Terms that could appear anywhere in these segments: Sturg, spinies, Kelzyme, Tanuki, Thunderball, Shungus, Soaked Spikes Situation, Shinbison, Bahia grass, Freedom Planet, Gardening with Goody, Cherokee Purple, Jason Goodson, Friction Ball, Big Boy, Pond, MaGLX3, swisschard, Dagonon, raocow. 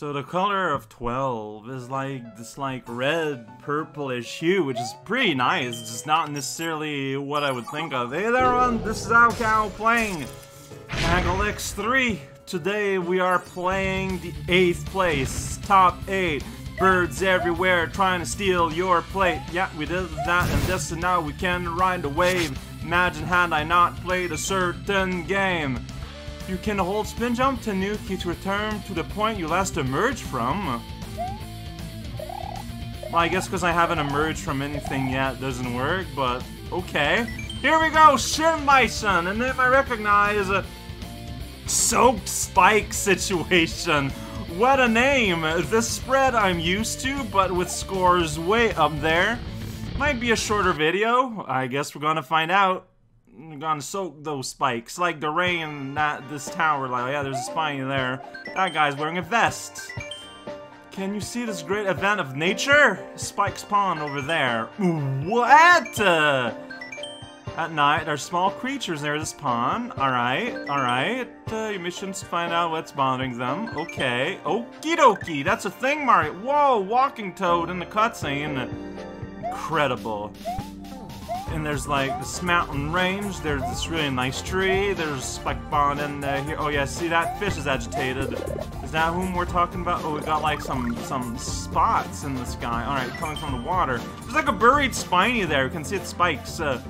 So the color of 12 is like this like red purplish hue, which is pretty nice. It's just not necessarily what I would think of. Hey there everyone, this is raocow playing MaGLX3. Today we are playing the 8th place, top 8. Birds everywhere trying to steal your plate. Yeah, we did that and this and now we can ride the wave. Imagine had I not played a certain game. You can hold spin jump to nuke you to return to the point you last emerged from. Well, I guess because I haven't emerged from anything yet doesn't work, but okay. Here we go, Shinbison, and if I recognize a Soaked Spikes Situation. What a name! This spread I'm used to, but with scores way up there. Might be a shorter video. I guess we're gonna find out. We're gonna soak those spikes. Like the rain at this tower. Like, yeah, there's a spine there. That guy's wearing a vest. Can you see this great event of nature? Spikes spawn over there. What? At night, there are small creatures near this pond. Alright, alright. Your mission's to find out what's bothering them. Okay. Okie dokie. That's a thing, Mario. Whoa, walking toad in the cutscene. Incredible. And there's like this mountain range. There's this really nice tree. There's a spike pond in there. Here. Oh, yeah, see that fish is agitated. Is that whom we're talking about? Oh, we got like some spots in the sky. Alright, coming from the water. There's like a buried spiny there. You can see its spikes. Alright,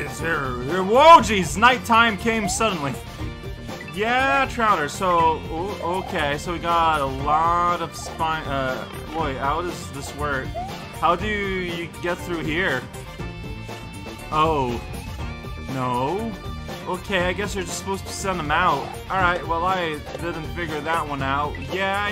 it's here. Whoa, geez, nighttime came suddenly. Yeah, Trouter, so, okay, so we got a lot of spine, boy, how does this work? How do you get through here? Oh, no. Okay, I guess you're just supposed to send them out. Alright, well, I didn't figure that one out. Yeah.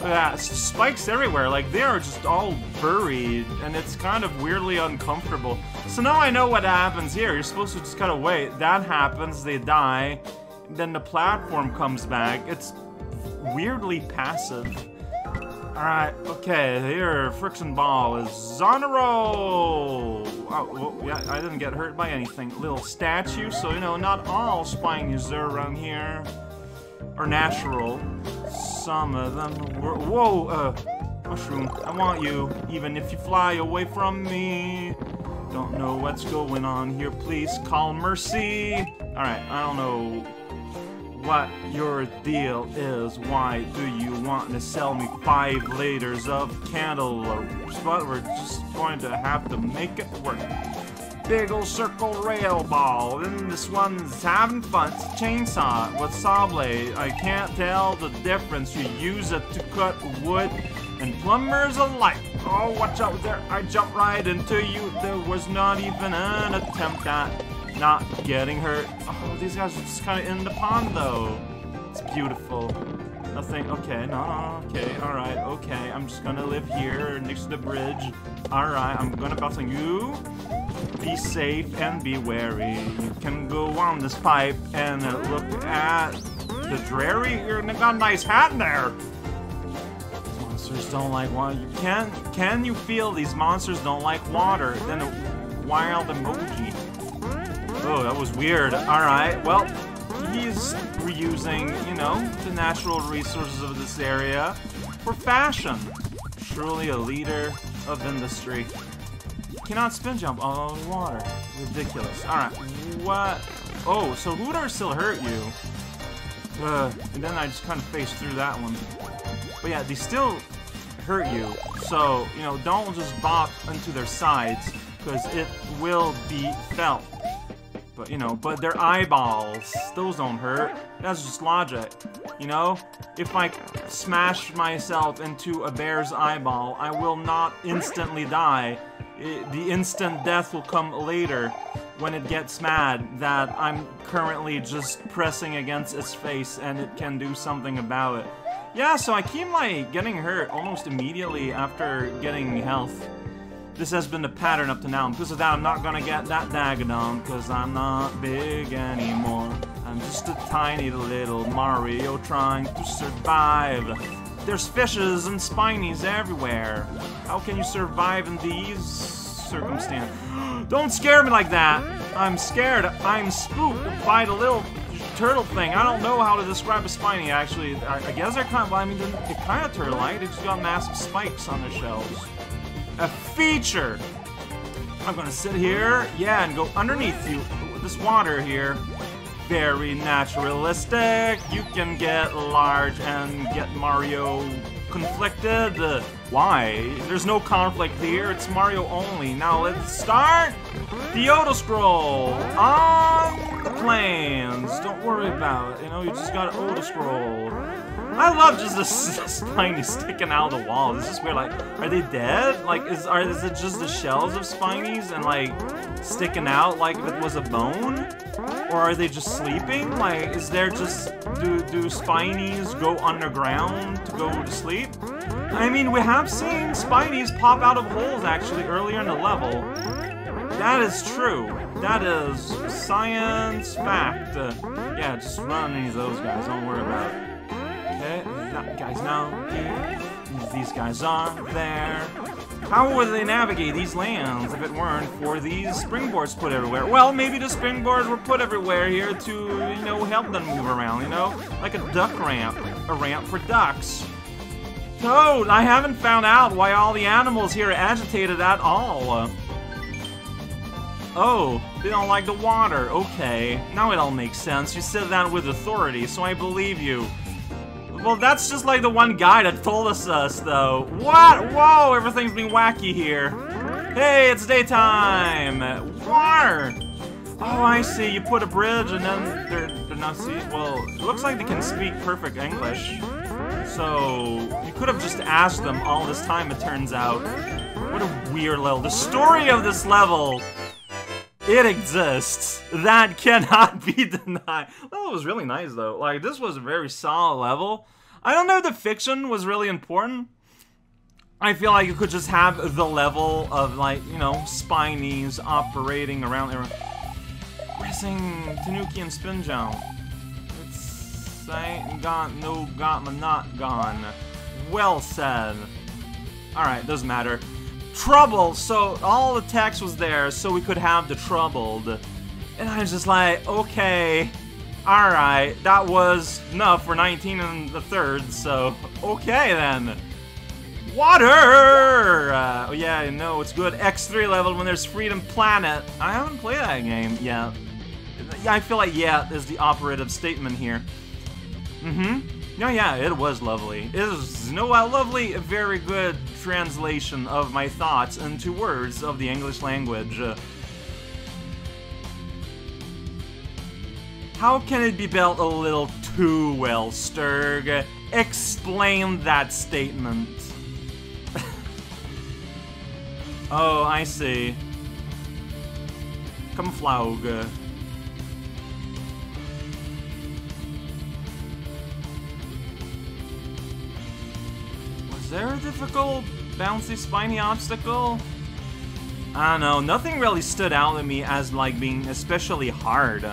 Yeah, spikes everywhere, like they are just all buried, and it's kind of weirdly uncomfortable. So now I know what happens here. You're supposed to just kind of wait. That happens, they die, then the platform comes back. It's weirdly passive. Alright, okay, here, Friction Ball is on a roll! Oh, well, yeah, I didn't get hurt by anything. Little statue, so you know, not all spines are around here are natural. Some of them were. Whoa, mushroom, I want you, even if you fly away from me. Don't know what's going on here, please call mercy. Alright, I don't know what your deal is. Why do you want to sell me 5 liters of candle? But we're just going to have to make it work. Big ol' circle rail ball, and this one's having fun. It's a chainsaw with saw blade. I can't tell the difference. You use it to cut wood and plumbers alike. Oh, watch out there. I jumped right into you. There was not even an attempt at not getting hurt. Oh, these guys are just kind of in the pond, though. It's beautiful. Nothing. Okay, no, okay, alright, okay. I'm just gonna live here next to the bridge. Alright, I'm gonna bounce on you. Be safe and be wary. You can go on this pipe and look at the dreary. You're gonna got a nice hat in there. These monsters don't like water. You can you feel these monsters don't like water? Then a wild emoji. Oh, that was weird. Alright, well, he's reusing, you know, the natural resources of this area for fashion. Truly a leader of industry. Cannot spin jump on water. Ridiculous. Alright, what? Oh, so who dare still hurt you? And then I just kind of phased through that one. But yeah, they still hurt you. So, you know, don't just bop into their sides, because it will be felt. But, you know, but their eyeballs, those don't hurt. That's just logic. You know, if I smash myself into a bear's eyeball, I will not instantly die. The instant death will come later when it gets mad that I'm currently just pressing against its face and it can do something about it. Yeah, so I keep like getting hurt almost immediately after getting health. This has been the pattern up to now. Because of that, I'm not gonna get that Dagonon because I'm not big anymore. I'm just a tiny little Mario trying to survive. There's fishes and spinies everywhere. How can you survive in these circumstances? Don't scare me like that! I'm scared. I'm spooked by the little turtle thing. I don't know how to describe a spiny, actually. I guess they're kind of, I mean, they're kind of turtle-like. They just got massive spikes on their shells. A feature! I'm gonna sit here, yeah, and go underneath you. This water here. Very naturalistic. You can get large and get Mario conflicted. Why? There's no conflict here. It's Mario only. Now let's start the auto scroll on the plains. Don't worry about it. You know, you just gotta auto scroll. I love just this Spiny sticking out of the wall. This is weird. Like, are they dead? Like, is it just the shells of Spinies and like sticking out like if it was a bone? Or are they just sleeping? Like, is there just do Spinies go underground to go to sleep? I mean, we have seen Spinies pop out of holes actually earlier in the level. That is true. That is science fact. Yeah, just run into those guys. Don't worry about it. Okay, guys, now here, these guys are there. How would they navigate these lands if it weren't for these springboards put everywhere? Well, maybe the springboards were put everywhere here to, you know, help them move around, you know? Like a duck ramp, a ramp for ducks. Toad, I haven't found out why all the animals here are agitated at all. Oh, they don't like the water, okay. Now it all makes sense, you said that with authority, so I believe you. Well, that's just like the one guy that told us, though. What? Whoa, everything's been wacky here. Hey, it's daytime. War. Oh, I see. You put a bridge and then they're not seeing. Well, it looks like they can speak perfect English. So, you could have just asked them all this time, it turns out. What a weird level. The story of this level. It exists. That cannot be denied. Well, it was really nice, though. Like, this was a very solid level. I don't know if the fiction was really important. I feel like you could just have the level of, like, you know, Spinies operating around. Pressing Tanuki and Spinjown. It's... I ain't got no got my not gone. Well said. Alright, doesn't matter. Trouble, so all the text was there so we could have the troubled. And I was just like, okay, alright, that was enough for 19 1/3, so okay then. Water! Oh yeah, no, it's good. X3 level when there's Freedom Planet. I haven't played that game yet. I feel like yeah is the operative statement here. Mm-hmm. No, yeah, it was lovely. It is, you know what, lovely, a very good translation of my thoughts into words of the English language. How can it be built a little too well, Sturg? Explain that statement. Oh, I see. Come flaug. Is there a difficult, bouncy, spiny obstacle? I don't know, nothing really stood out to me as, like, being especially hard.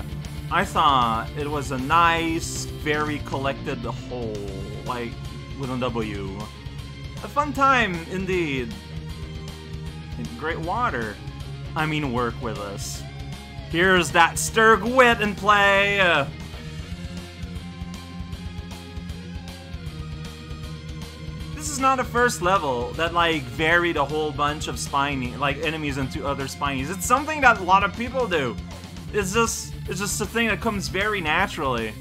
I thought it was a nice, very collected whole, like, with a W. A fun time, indeed. In great water. I mean, work with us. Here's that Sturg wit in play! This is not the first level that like varied a whole bunch of spiny like enemies into other spinies. It's something that a lot of people do. It's just a thing that comes very naturally.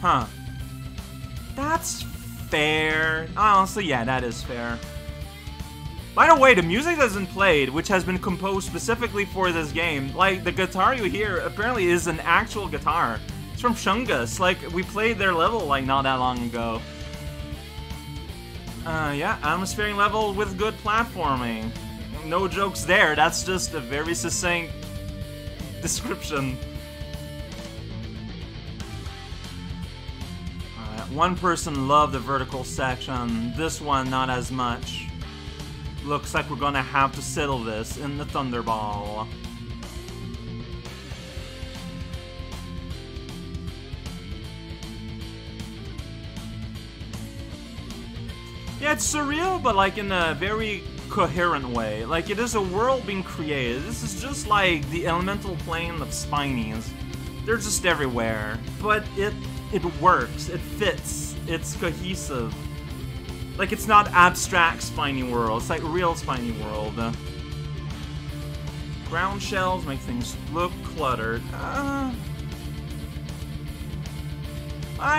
Huh. That's fair. Honestly, yeah, that is fair. By the way, the music that's been played, which has been composed specifically for this game, like the guitar you hear apparently is an actual guitar. From Shungus, like we played their level like not that long ago. Yeah, atmospheric level with good platforming. No jokes there, that's just a very succinct description. One person loved the vertical section, this one not as much. Looks like we're gonna have to settle this in the Thunderball. Yeah, it's surreal, but like in a very coherent way. Like, it is a world being created. This is just like the elemental plane of Spinies. They're just everywhere. But it works. It fits. It's cohesive. Like, it's not abstract Spiny World. It's like real Spiny World. Ground shells make things look cluttered. I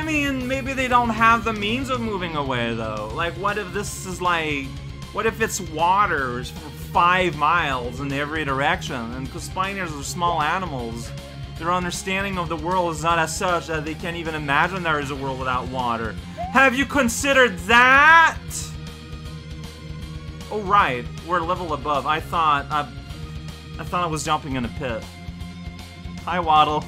mean, maybe they don't have the means of moving away, though. Like, what if this is like... What if it's waters for 5 miles in every direction? And because spiders are small animals, their understanding of the world is not as such that they can't even imagine there is a world without water. Have you considered that? Oh, right. We're a level above. I thought I was jumping in a pit. Hi, Waddle.